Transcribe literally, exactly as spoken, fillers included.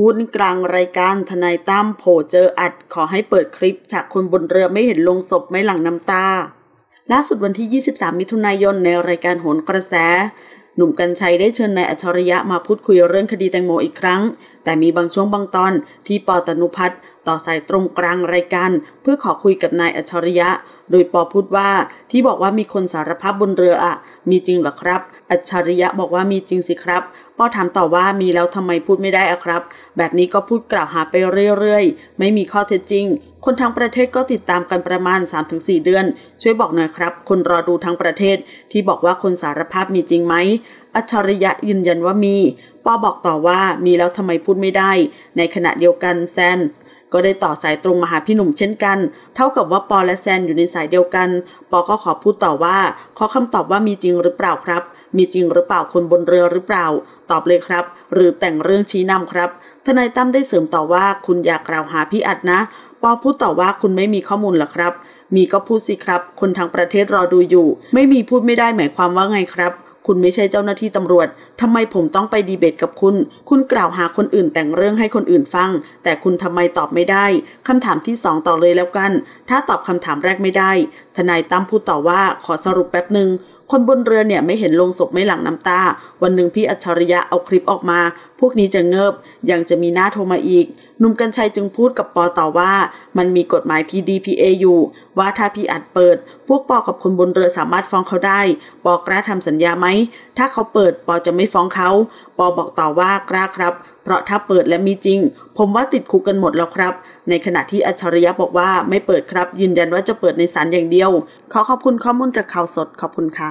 พูดกลางรายการทนายตั้มโผล่เจออัดขอให้เปิดคลิปฉากคนบนเรือไม่เห็นลงศพไม่หลั่งน้ำตาล่าสุดวันที่ยี่สิบสามมิถุนายนในรายการโหนกระแสหนุ่มกัญชัยได้เชิญนายอัจฉริยะมาพูดคุยเรื่องคดีแตงโมอีกครั้งแต่มีบางช่วงบางตอนที่ป.ตนุพัฒน์ต่อสายตรงกลางรายการเพื่อขอคุยกับนายอัจฉริยะโดยป.พูดว่าที่บอกว่ามีคนสารภาพบนเรืออะมีจริงหรอครับอัจฉริยะบอกว่ามีจริงสิครับป.ถามต่อว่ามีแล้วทำไมพูดไม่ได้อะครับแบบนี้ก็พูดกล่าวหาไปเรื่อยๆไม่มีข้อเท็จจริงคนทั้งประเทศก็ติดตามกันประมาณ สามถึงสี่เดือนช่วยบอกหน่อยครับคนรอดูทั้งประเทศที่บอกว่าคนสารภาพมีจริงไหมอัจฉริยะยืนยันว่ามีป.บอกต่อว่ามีแล้วทำไมพูดไม่ได้ในขณะเดียวกันแซนก็ได้ต่อสายตรงมาหาพี่หนุ่มเช่นกันเท่ากับว่าปอและแซนอยู่ในสายเดียวกันปอก็ขอพูดต่อว่าขอคำตอบว่ามีจริงหรือเปล่าครับมีจริงหรือเปล่าคนบนเรือหรือเปล่าตอบเลยครับหรือแต่งเรื่องชี้นำครับทนายตั้มได้เสริมต่อว่าคุณอย่ากล่าวหาพี่อัดนะปอพูดต่อว่าคุณไม่มีข้อมูลหรอครับมีก็พูดสิครับคนทั้งประเทศรอดูอยู่ไม่มีพูดไม่ได้หมายความว่าไงครับคุณไม่ใช่เจ้าหน้าที่ตำรวจทำไมผมต้องไปดีเบตกับคุณคุณกล่าวหาคนอื่นแต่งเรื่องให้คนอื่นฟังแต่คุณทำไมตอบไม่ได้คำถามที่สองต่อเลยแล้วกันถ้าตอบคำถามแรกไม่ได้ทนายตั้มพูดต่อว่าขอสรุปแป๊บนึงคนบนเรือเนี่ยไม่เห็นลงศพไม่หลั่งน้ำตาวันหนึ่งพี่อัจฉริยะเอาคลิปออกมาพวกนี้จะเงิบยังจะมีหน้าโทรมาอีกหนุ่มกัญชัยจึงพูดกับปอต่อว่ามันมีกฎหมาย พี ดี พี เอ อยู่ว่าถ้าพี่อัดเปิดพวกปอกับคนบนเรือสามารถฟ้องเขาได้ปอกล้าทำสัญญาไหมถ้าเขาเปิดปอจะไม่ฟ้องเขาปอบอกต่อว่ากล้าครับเพราะถ้าเปิดและมีจริงผมว่าติดคุกกันหมดแล้วครับในขณะที่อัจฉริยะบอกว่าไม่เปิดครับยืนยันว่าจะเปิดในศาลอย่างเดียวขอขอบคุณข้อมูลจากข่าวสดขอบคุณค่ะ